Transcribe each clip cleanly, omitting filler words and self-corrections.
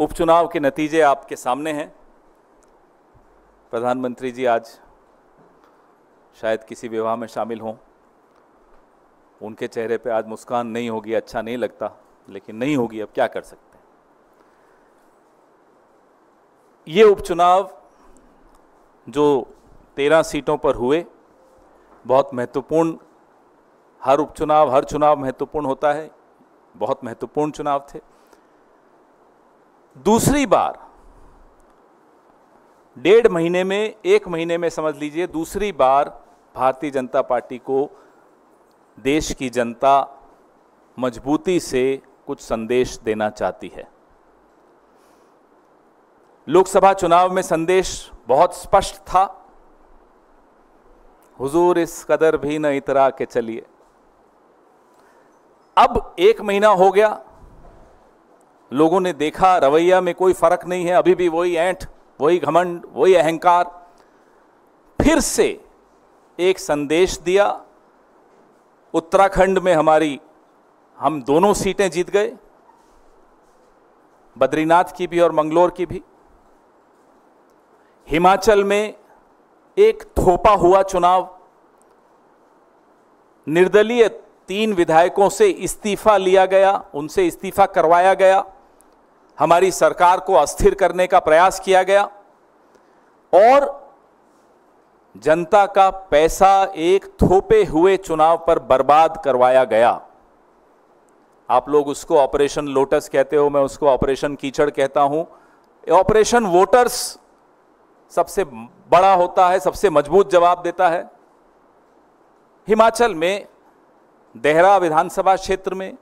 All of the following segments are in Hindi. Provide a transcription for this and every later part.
उपचुनाव के नतीजे आपके सामने हैं। प्रधानमंत्री जी आज शायद किसी विवाह में शामिल हों, उनके चेहरे पे आज मुस्कान नहीं होगी, अच्छा नहीं लगता, लेकिन नहीं होगी, अब क्या कर सकते हैं। ये उपचुनाव जो 13 सीटों पर हुए बहुत महत्वपूर्ण, हर उपचुनाव हर चुनाव महत्वपूर्ण होता है, बहुत महत्वपूर्ण चुनाव थे। दूसरी बार डेढ़ महीने में, एक महीने में समझ लीजिए, दूसरी बार भारतीय जनता पार्टी को देश की जनता मजबूती से कुछ संदेश देना चाहती है। लोकसभा चुनाव में संदेश बहुत स्पष्ट था, हुजूर इस कदर भी न इतरा के चलिए। अब एक महीना हो गया, लोगों ने देखा रवैया में कोई फर्क नहीं है, अभी भी वही ऐंठ, वही घमंड, वही अहंकार। फिर से एक संदेश दिया, उत्तराखंड में हम दोनों सीटें जीत गए, बद्रीनाथ की भी और मंगलोर की भी। हिमाचल में एक थोपा हुआ चुनाव, निर्दलीय 3 विधायकों से इस्तीफा लिया गया, उनसे इस्तीफा करवाया गया, हमारी सरकार को अस्थिर करने का प्रयास किया गया और जनता का पैसा एक थोपे हुए चुनाव पर बर्बाद करवाया गया। आप लोग उसको ऑपरेशन लोटस कहते हो, मैं उसको ऑपरेशन कीचड़ कहता हूं। ऑपरेशन वोटर्स सबसे बड़ा होता है, सबसे मजबूत जवाब देता है। हिमाचल में देहरा विधानसभा क्षेत्र में,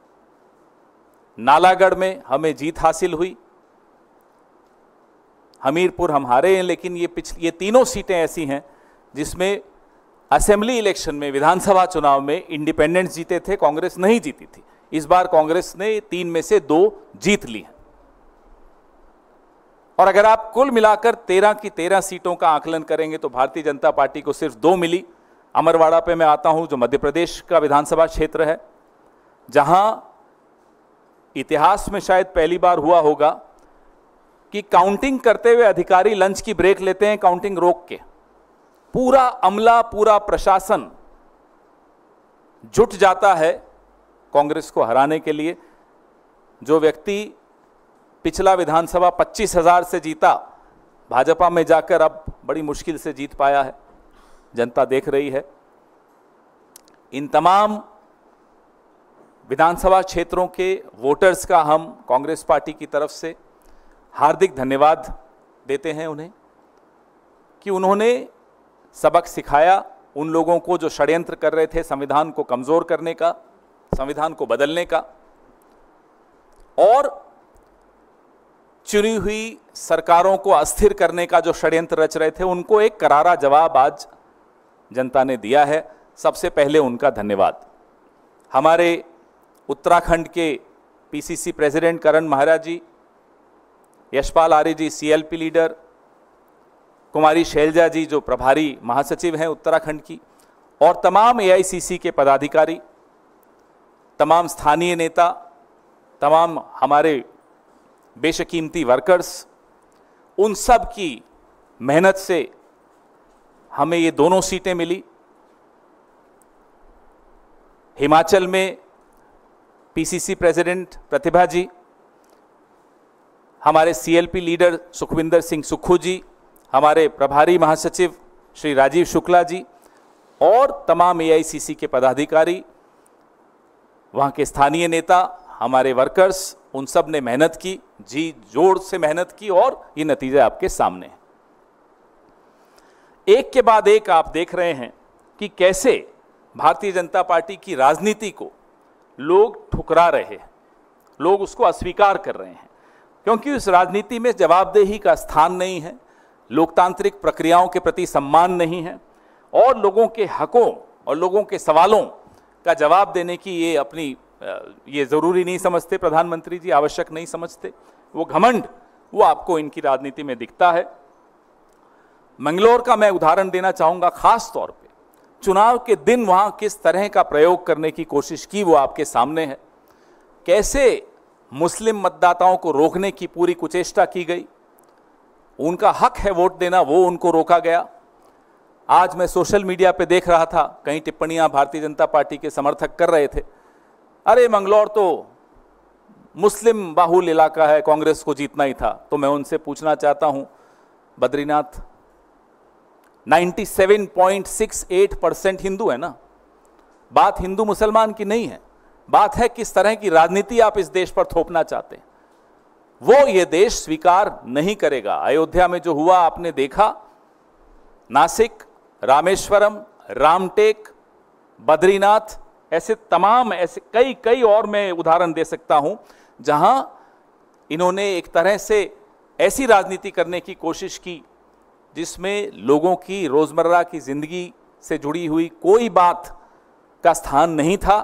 नालागढ़ में हमें जीत हासिल हुई, हमीरपुर हम हारे हैं, लेकिन ये तीनों सीटें ऐसी हैं जिसमें असेंबली इलेक्शन में, विधानसभा चुनाव में इंडिपेंडेंट्स जीते थे, कांग्रेस नहीं जीती थी। इस बार कांग्रेस ने 3 में से 2 जीत ली हैं। और अगर आप कुल मिलाकर 13 की 13 सीटों का आकलन करेंगे तो भारतीय जनता पार्टी को सिर्फ 2 मिली। अमरवाड़ा पे मैं आता हूं, जो मध्य प्रदेश का विधानसभा क्षेत्र है, जहां इतिहास में शायद पहली बार हुआ होगा कि काउंटिंग करते हुए अधिकारी लंच की ब्रेक लेते हैं, काउंटिंग रोक के पूरा अमला, पूरा प्रशासन जुट जाता है कांग्रेस को हराने के लिए। जो व्यक्ति पिछला विधानसभा 25,000 से जीता, भाजपा में जाकर अब बड़ी मुश्किल से जीत पाया है, जनता देख रही है। इन तमाम विधानसभा क्षेत्रों के वोटर्स का हम कांग्रेस पार्टी की तरफ से हार्दिक धन्यवाद देते हैं उन्हें, कि उन्होंने सबक सिखाया उन लोगों को जो षड्यंत्र कर रहे थे संविधान को कमज़ोर करने का, संविधान को बदलने का। और चुनी हुई सरकारों को अस्थिर करने का जो षड्यंत्र रच रहे थे, उनको एक करारा जवाब आज जनता ने दिया है। सबसे पहले उनका धन्यवाद। हमारे उत्तराखंड के PCC president Karan Maharaj ji, Yashpal Arya ji CLP leader, Kumari Selja ji जो प्रभारी महासचिव हैं उत्तराखंड की, और तमाम एआईसीसी के पदाधिकारी, तमाम स्थानीय नेता, तमाम हमारे बेशकीमती वर्कर्स, उन सब की मेहनत से हमें ये दोनों सीटें मिली। हिमाचल में पीसीसी प्रेसिडेंट प्रतिभा जी, हमारे सीएलपी लीडर सुखविंदर सिंह सुक्खू जी, हमारे प्रभारी महासचिव श्री राजीव शुक्ला जी और तमाम एआईसीसी के पदाधिकारी, वहाँ के स्थानीय नेता, हमारे वर्कर्स, उन सब ने मेहनत की, जी जोर से मेहनत की, और ये नतीजे आपके सामने हैं। एक के बाद एक आप देख रहे हैं कि कैसे भारतीय जनता पार्टी की राजनीति को लोग ठुकरा रहे हैं, लोग उसको अस्वीकार कर रहे हैं, क्योंकि उस राजनीति में जवाबदेही का स्थान नहीं है, लोकतांत्रिक प्रक्रियाओं के प्रति सम्मान नहीं है, और लोगों के हकों और लोगों के सवालों का जवाब देने की ये ज़रूरी नहीं समझते प्रधानमंत्री जी, आवश्यक नहीं समझते। वो घमंड, वो आपको इनकी राजनीति में दिखता है। मंगलोर का मैं उदाहरण देना चाहूँगा, खास तौर पे चुनाव के दिन वहाँ किस तरह का प्रयोग करने की कोशिश की, वो आपके सामने है। कैसे मुस्लिम मतदाताओं को रोकने की पूरी कुचेष्टा की गई। उनका हक है वोट देना, वो उनको रोका गया। आज मैं सोशल मीडिया पे देख रहा था, कई टिप्पणियां भारतीय जनता पार्टी के समर्थक कर रहे थे, अरे मंगलौर तो मुस्लिम बाहुल इलाका है, कांग्रेस को जीतना ही था। तो मैं उनसे पूछना चाहता हूं, बद्रीनाथ 97.68% हिंदू है ना, बात हिंदू मुसलमान की नहीं है, बात है किस तरह की राजनीति आप इस देश पर थोपना चाहते हैं। वो ये देश स्वीकार नहीं करेगा। अयोध्या में जो हुआ आपने देखा, नासिक, रामेश्वरम, रामटेक, बद्रीनाथ, ऐसे तमाम ऐसे कई और मैं उदाहरण दे सकता हूं जहां इन्होंने एक तरह से ऐसी राजनीति करने की कोशिश की जिसमें लोगों की रोजमर्रा की जिंदगी से जुड़ी हुई कोई बात का स्थान नहीं था।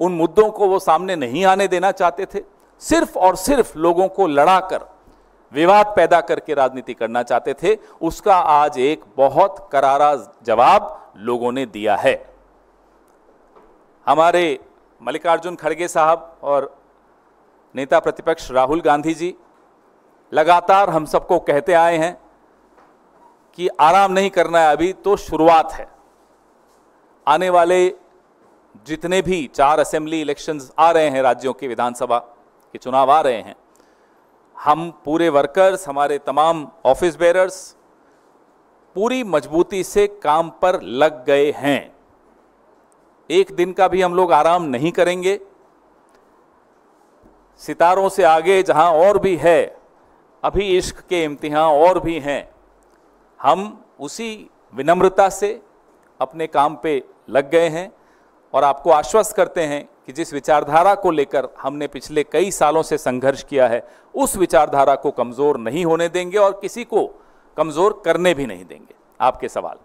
उन मुद्दों को वो सामने नहीं आने देना चाहते थे, सिर्फ और सिर्फ लोगों को लड़ाकर विवाद पैदा करके राजनीति करना चाहते थे। उसका आज एक बहुत करारा जवाब लोगों ने दिया है। हमारे मल्लिकार्जुन खड़गे साहब और नेता प्रतिपक्ष राहुल गांधी जी लगातार हम सबको कहते आए हैं कि आराम नहीं करना है, अभी तो शुरुआत है। आने वाले जितने भी 4 असेंबली इलेक्शंस आ रहे हैं, राज्यों के विधानसभा के चुनाव आ रहे हैं, हम पूरे वर्कर्स, हमारे तमाम ऑफिस बेयरर्स पूरी मजबूती से काम पर लग गए हैं। एक दिन का भी हम लोग आराम नहीं करेंगे। सितारों से आगे जहां और भी है, अभी इश्क के इम्तिहान और भी हैं, हम उसी विनम्रता से अपने काम पे लग गए हैं। और आपको आश्वस्त करते हैं कि जिस विचारधारा को लेकर हमने पिछले कई सालों से संघर्ष किया है, उस विचारधारा को कमज़ोर नहीं होने देंगे और किसी को कमज़ोर करने भी नहीं देंगे। आपके सवाल।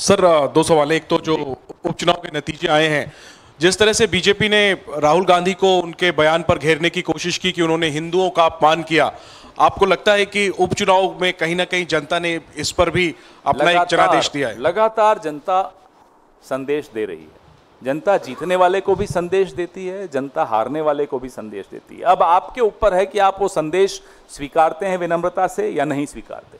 सर, 2 सवाल। एक तो जो उपचुनाव के नतीजे आए हैं, जिस तरह से बीजेपी ने राहुल गांधी को उनके बयान पर घेरने की कोशिश की कि उन्होंने हिंदुओं का अपमान किया, आपको लगता है कि उपचुनाव में कहीं ना कहीं जनता ने इस पर भी अपना एक जनादेश दिया है? लगातार जनता संदेश दे रही है। जनता जीतने वाले को भी संदेश देती है, जनता हारने वाले को भी संदेश देती है। अब आपके ऊपर है कि आप वो संदेश स्वीकारते हैं विनम्रता से या नहीं स्वीकारते।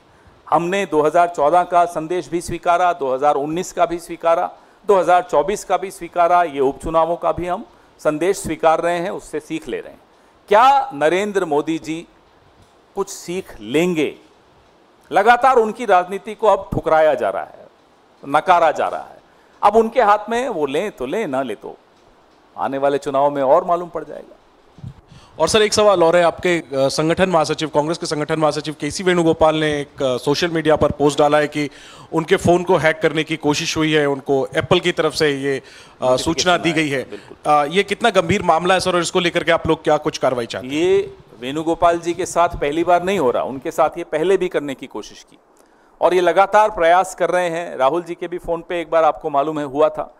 हमने 2014 का संदेश भी स्वीकारा, 2019 का भी स्वीकारा, 2024 का भी स्वीकारा, ये उपचुनावों का भी हम संदेश स्वीकार रहे हैं, उससे सीख ले रहे हैं। क्या नरेंद्र मोदी जी कुछ सीख लेंगे? लगातार उनकी राजनीति को अब ठुकराया जा रहा है, नकारा जा रहा है। अब उनके हाथ में, वो लें तो लें, ना ले तो आने वाले चुनाव में और मालूम पड़ जाएगा। और सर, एक सवाल और है। आपके संगठन महासचिव, कांग्रेस के संगठन महासचिव केसी वेणुगोपाल ने एक सोशल मीडिया पर पोस्ट डाला है कि उनके फ़ोन को हैक करने की कोशिश हुई है, उनको एप्पल की तरफ से ये सूचना दी गई है। ये कितना गंभीर मामला है सर, और इसको लेकर के आप लोग क्या कुछ कार्रवाई चाहते हैं? ये वेणुगोपाल जी के साथ पहली बार नहीं हो रहा, उनके साथ ये पहले भी करने की कोशिश की और ये लगातार प्रयास कर रहे हैं। राहुल जी के भी फ़ोन पर एक बार, आपको मालूम है, हुआ था।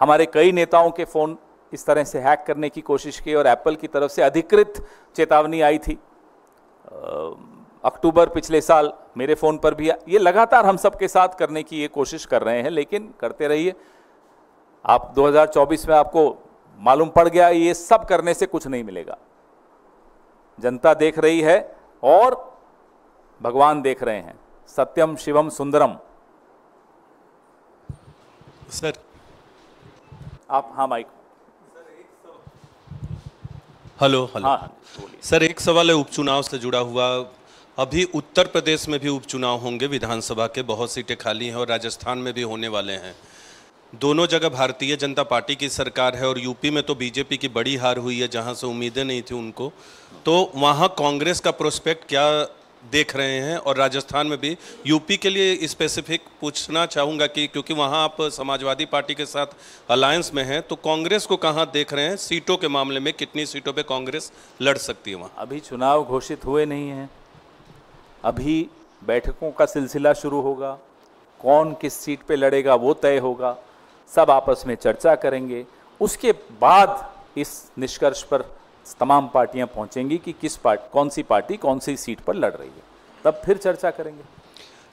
हमारे कई नेताओं के फ़ोन इस तरह से हैक करने की कोशिश की और एप्पल की तरफ से अधिकृत चेतावनी आई थी। अक्टूबर पिछले साल मेरे फ़ोन पर भी। ये लगातार हम सब के साथ करने की ये कोशिश कर रहे हैं, लेकिन करते रहिए आप। 2024 में आपको मालूम पड़ गया, ये सब करने से कुछ नहीं मिलेगा। जनता देख रही है और भगवान देख रहे हैं। सत्यम शिवम सुंदरम। सर आप, हाँ माइक। Hello hello. हाँ, सर एक सवाल है उपचुनाव से जुड़ा हुआ। अभी उत्तर प्रदेश में भी उपचुनाव होंगे विधानसभा के, बहुत सीटें खाली हैं, और राजस्थान में भी होने वाले हैं। दोनों जगह भारतीय जनता पार्टी की सरकार है और यूपी में तो बीजेपी की बड़ी हार हुई है, जहां से उम्मीदें नहीं थी उनको। तो वहां कांग्रेस का प्रोस्पेक्ट क्या देख रहे हैं, और राजस्थान में भी? यूपी के लिए स्पेसिफिक पूछना चाहूँगा कि क्योंकि वहाँ आप समाजवादी पार्टी के साथ अलायंस में हैं, तो कांग्रेस को कहाँ देख रहे हैं सीटों के मामले में? कितनी सीटों पे कांग्रेस लड़ सकती है वहाँ? अभी चुनाव घोषित हुए नहीं हैं, अभी बैठकों का सिलसिला शुरू होगा। कौन किस सीट पर लड़ेगा वो तय होगा, सब आपस में चर्चा करेंगे, उसके बाद इस निष्कर्ष पर तमाम पार्टियां पहुंचेंगी कि किस पार्टी कौन सी सीट पर लड़ रही है, तब फिर चर्चा करेंगे।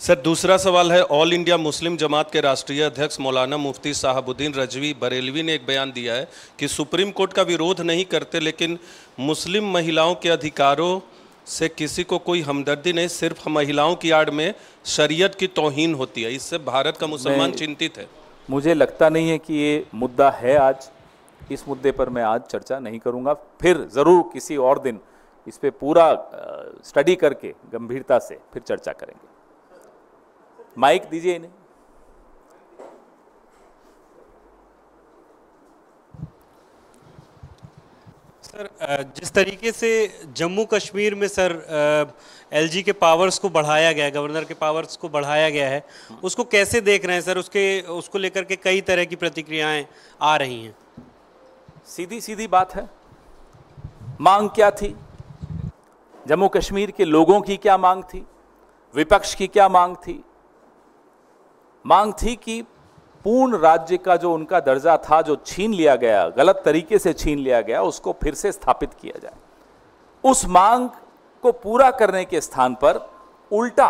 सर दूसरा सवाल है, ऑल इंडिया मुस्लिम जमात के राष्ट्रीय अध्यक्ष मौलाना मुफ्ती साहबुद्दीन रजवी बरेलवी ने एक बयान दिया है कि सुप्रीम कोर्ट का विरोध नहीं करते, लेकिन मुस्लिम महिलाओं के अधिकारों से किसी को कोई हमदर्दी नहीं, सिर्फ महिलाओं की आड़ में शरीयत की तौहीन होती है, इससे भारत का मुसलमान चिंतित है। मुझे लगता नहीं है कि ये मुद्दा है आज, इस मुद्दे पर मैं आज चर्चा नहीं करूँगा, फिर ज़रूर किसी और दिन इस पे पूरा स्टडी करके गंभीरता से फिर चर्चा करेंगे। माइक दीजिए इन्हें। सर जिस तरीके से जम्मू कश्मीर में सर एलजी के पावर्स को बढ़ाया गया है, गवर्नर के पावर्स को बढ़ाया गया है, उसको कैसे देख रहे हैं सर? उसको लेकर के कई तरह की प्रतिक्रियाएं आ रही हैं। सीधी सीधी बात है, मांग क्या थी जम्मू कश्मीर के लोगों की, क्या मांग थी विपक्ष की, क्या मांग थी? मांग थी कि पूर्ण राज्य का जो उनका दर्जा था, जो छीन लिया गया, गलत तरीके से छीन लिया गया, उसको फिर से स्थापित किया जाए। उस मांग को पूरा करने के स्थान पर उल्टा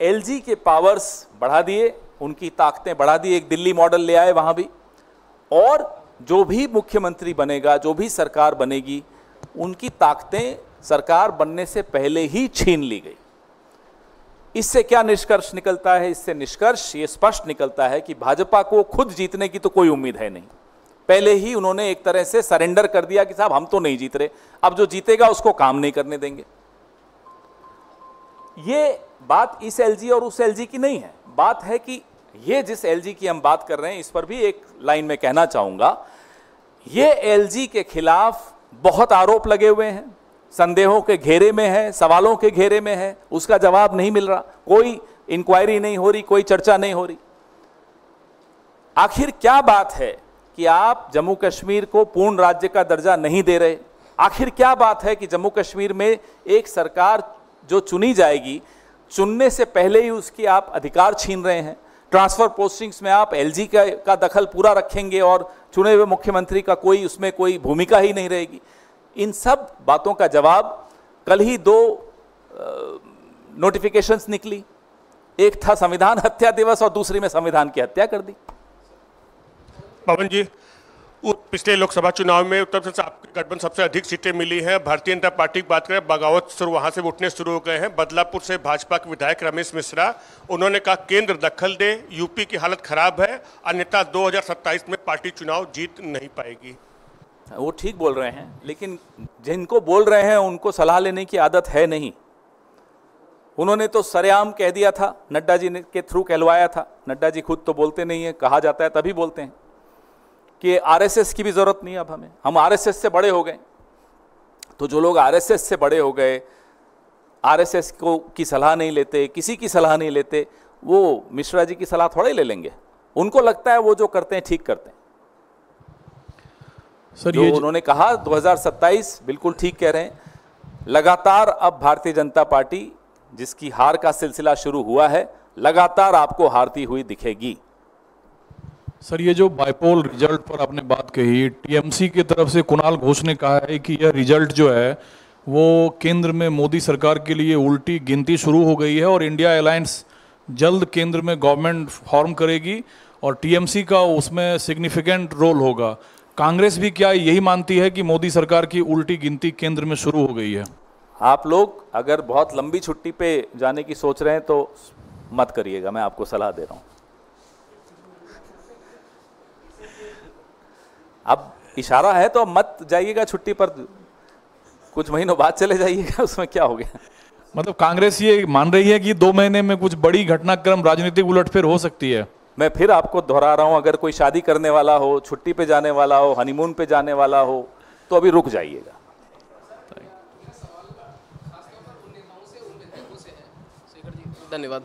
एलजी के पावर्स बढ़ा दिए, उनकी ताकतें बढ़ा दी, एक दिल्ली मॉडल ले आए वहाँ भी, और जो भी मुख्यमंत्री बनेगा, जो भी सरकार बनेगी, उनकी ताकतें सरकार बनने से पहले ही छीन ली गई। इससे क्या निष्कर्ष निकलता है? इससे निष्कर्ष ये स्पष्ट निकलता है कि भाजपा को खुद जीतने की तो कोई उम्मीद है नहीं, पहले ही उन्होंने एक तरह से सरेंडर कर दिया कि साहब हम तो नहीं जीत रहे, अब जो जीतेगा उसको काम नहीं करने देंगे। ये बात इस एलजी और उस एलजी की नहीं है, बात है कि ये जिस एलजी की हम बात कर रहे हैं, इस पर भी एक लाइन में कहना चाहूँगा, ये एलजी के खिलाफ बहुत आरोप लगे हुए हैं, संदेहों के घेरे में है, सवालों के घेरे में है, उसका जवाब नहीं मिल रहा, कोई इंक्वायरी नहीं हो रही, कोई चर्चा नहीं हो रही। आखिर क्या बात है कि आप जम्मू कश्मीर को पूर्ण राज्य का दर्जा नहीं दे रहे? आखिर क्या बात है कि जम्मू कश्मीर में एक सरकार जो चुनी जाएगी, चुनने से पहले ही उसकी आप अधिकार छीन रहे हैं? ट्रांसफर पोस्टिंग्स में आप एलजी का दखल पूरा रखेंगे और चुने हुए मुख्यमंत्री का कोई उसमें कोई भूमिका ही नहीं रहेगी। इन सब बातों का जवाब कल ही दो नोटिफिकेशंस निकली, एक था संविधान हत्या दिवस और दूसरी में संविधान की हत्या कर दी। पवन जी, पिछले लोकसभा चुनाव में उत्तर प्रदेश आपके गठबंधन सबसे अधिक सीटें मिली हैं, भारतीय जनता पार्टी की बात करें बगावत शुरू वहाँ से उठने शुरू हो गए हैं। बदलापुर से भाजपा के विधायक रमेश मिश्रा, उन्होंने कहा केंद्र दखल दे, यूपी की हालत खराब है, अन्यथा 2027 में पार्टी चुनाव जीत नहीं पाएगी। वो ठीक बोल रहे हैं, लेकिन जिनको बोल रहे हैं उनको सलाह लेने की आदत है नहीं। उन्होंने तो सरेआम कह दिया था, नड्डा जी के थ्रू कहलवाया था, नड्डा जी खुद तो बोलते नहीं है, कहा जाता है तभी बोलते हैं कि आरएसएस की भी ज़रूरत नहीं है अब हमें, हम आरएसएस से बड़े हो गए। तो जो लोग आरएसएस से बड़े हो गए, आरएसएस को की सलाह नहीं लेते, किसी की सलाह नहीं लेते, वो मिश्रा जी की सलाह थोड़े ले लेंगे? उनको लगता है वो जो करते हैं ठीक करते हैं। सर ये उन्होंने कहा 2027 बिल्कुल ठीक कह रहे हैं। लगातार अब भारतीय जनता पार्टी जिसकी हार का सिलसिला शुरू हुआ है, लगातार आपको हारती हुई दिखेगी। सर ये जो बायपोल रिजल्ट पर आपने बात कही, टीएमसी की तरफ से कुणाल घोष ने कहा है कि यह रिजल्ट जो है वो केंद्र में मोदी सरकार के लिए उल्टी गिनती शुरू हो गई है और इंडिया अलायंस जल्द केंद्र में गवर्नमेंट फॉर्म करेगी और टीएमसी का उसमें सिग्निफिकेंट रोल होगा। कांग्रेस भी क्या यही मानती है कि मोदी सरकार की उल्टी गिनती केंद्र में शुरू हो गई है? आप लोग अगर बहुत लंबी छुट्टी पे जाने की सोच रहे हैं तो मत करिएगा, मैं आपको सलाह दे रहा हूँ। अब इशारा है तो मत जाइएगा छुट्टी पर, कुछ महीनों बाद चले जाइएगा, उसमें क्या हो गया। मतलब कांग्रेस ये मान रही है कि 2 महीने में कुछ बड़ी घटनाक्रम राजनीतिक उलटफेर हो सकती है। मैं फिर आपको दोहरा रहा हूं, अगर कोई शादी करने वाला हो, छुट्टी पे जाने वाला हो, हनीमून पे जाने वाला हो, तो अभी रुक जाइएगा। धन्यवाद।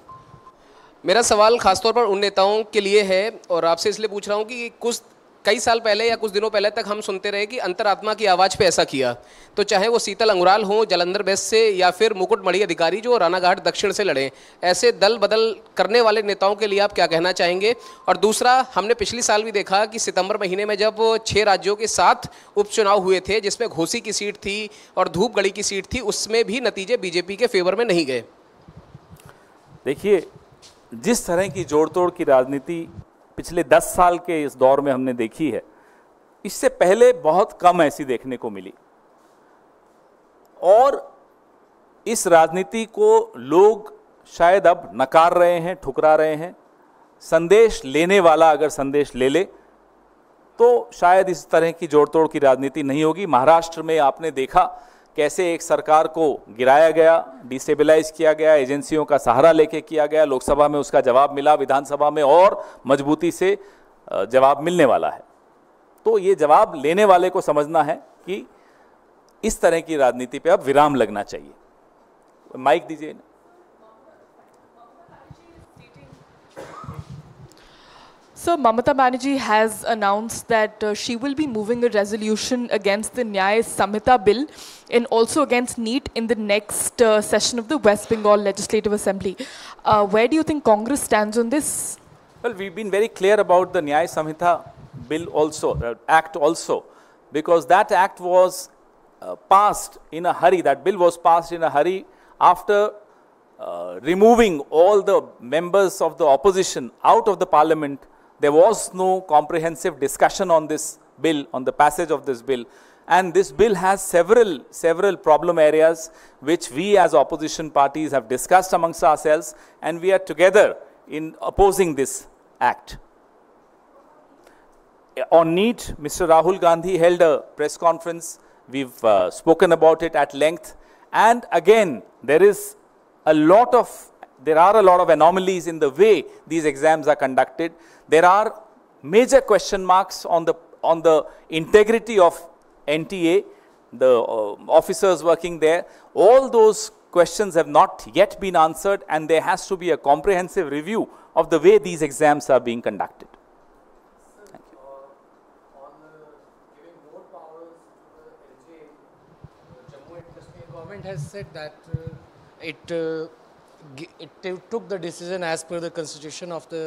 मेरा सवाल खासतौर पर उन नेताओं के लिए है और आपसे इसलिए पूछ रहा हूं कि कुछ कई साल पहले या कुछ दिनों पहले तक हम सुनते रहे कि अंतरात्मा की आवाज़ पे ऐसा किया, तो चाहे वो शीतल अंगुराल हो जालंधर वेस्ट से या फिर मुकुटमणि अधिकारी जो रानाघाट दक्षिण से लड़े, ऐसे दल बदल करने वाले नेताओं के लिए आप क्या कहना चाहेंगे? और दूसरा, हमने पिछले साल भी देखा कि सितंबर महीने में जब 6 राज्यों के 7 उपचुनाव हुए थे जिसमें घोसी की सीट थी और धूपगढ़ी की सीट थी, उसमें भी नतीजे बीजेपी के फेवर में नहीं गए। देखिए, जिस तरह की जोड़-तोड़ की राजनीति पिछले 10 साल के इस दौर में हमने देखी है, इससे पहले बहुत कम ऐसी देखने को मिली। और इस राजनीति को लोग शायद अब नकार रहे हैं, ठुकरा रहे हैं। संदेश लेने वाला अगर संदेश ले ले तो शायद इस तरह की जोड़-तोड़ की राजनीति नहीं होगी। महाराष्ट्र में आपने देखा कैसे एक सरकार को गिराया गया, डिस्टेबलाइज किया गया, एजेंसियों का सहारा लेके किया गया। लोकसभा में उसका जवाब मिला, विधानसभा में और मजबूती से जवाब मिलने वाला है। तो ये जवाब लेने वाले को समझना है कि इस तरह की राजनीति पे अब विराम लगना चाहिए। माइक दीजिए। So Mamata Banerjee has announced that she will be moving a resolution against the Nyaya Samhita bill and also against NEET in the next session of the West Bengal Legislative Assembly. Where do you think Congress stands on this? Well, we've been very clear about the Nyaya Samhita bill also, act also, because that act was passed in a hurry. That bill was passed in a hurry after removing all the members of the opposition out of the parliament. There was no comprehensive discussion on this bill, on the passage of this bill. And this bill has several problem areas which we as opposition parties have discussed amongst ourselves, and we are together in opposing this act. On NEET, Mr. Rahul Gandhi held a press conference. We've spoken about it at length. And again, there are a lot of anomalies in the way these exams are conducted. There are major question marks on the integrity of NTA, the officers working there. All those questions have not yet been answered, and there has to be a comprehensive review of the way these exams are being conducted. Thank you. On giving more powers to the LJ, Jammu and Kashmir government has said that it took the decision as per the constitution of the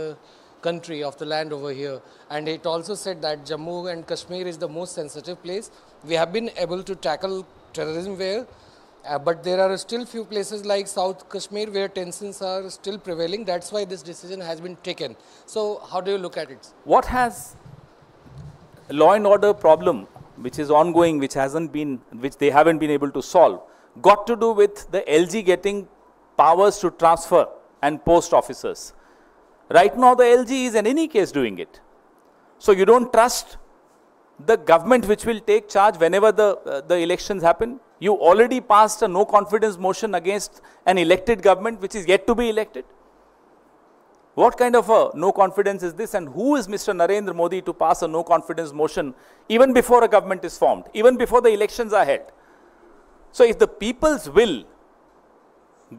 country, of the land over here, and it also said that Jammu and Kashmir is the most sensitive place. We have been able to tackle terrorism there, but there are still few places like South Kashmir where tensions are still prevailing. That's why this decision has been taken. So how do you look at it? What has law and order problem, which is ongoing, which they haven't been able to solve, got to do with the LG getting powers to transfer and post officers? Right now, the LG is in any case doing it. So you don't trust the government which will take charge whenever the elections happen. You already passed a no confidence motion against an elected government which is yet to be elected. What kind of a no confidence is this, and who is Mr. Narendra Modi to pass a no confidence motion even before a government is formed, even before the elections are held? So if the people's will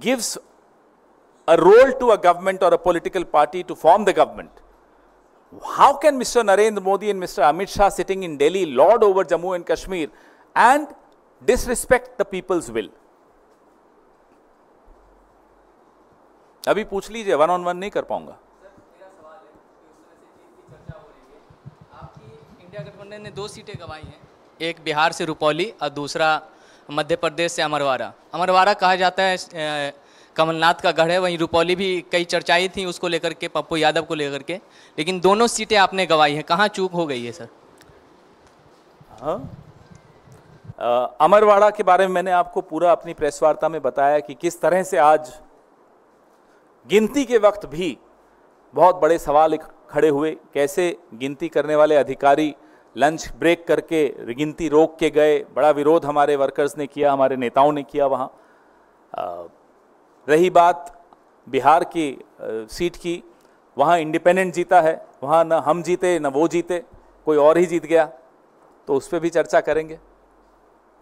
gives a role to a government or a political party to form the government, how can Mr. Narendra Modi and Mr. Amit Shah sitting in Delhi lord over Jammu and Kashmir and disrespect the people's will? अभी पूछ लीजिए, वन ऑन वन नहीं कर पाऊंगा। आपकी इंडिया गठबंधन ने 2 सीटें गंवाई हैं, एक बिहार से रुपौली और दूसरा मध्य प्रदेश से अमरवाड़ा। अमरवाड़ा कहा जाता है कमलनाथ का गढ़ है, वहीं रुपौली भी कई चर्चाएं थी उसको लेकर के, पप्पू यादव को लेकर के, लेकिन दोनों सीटें आपने गंवाई हैं, कहाँ चूक हो गई है सर? हाँ, अमरवाड़ा के बारे में मैंने आपको पूरा अपनी प्रेस वार्ता में बताया कि किस तरह से आज गिनती के वक्त भी बहुत बड़े सवाल खड़े हुए, कैसे गिनती करने वाले अधिकारी लंच ब्रेक करके गिनती रोक के गए। बड़ा विरोध हमारे वर्कर्स ने किया, हमारे नेताओं ने किया वहाँ। रही बात बिहार की सीट की, वहाँ इंडिपेंडेंट जीता है, वहाँ ना हम जीते ना वो जीते, कोई और ही जीत गया, तो उस पर भी चर्चा करेंगे।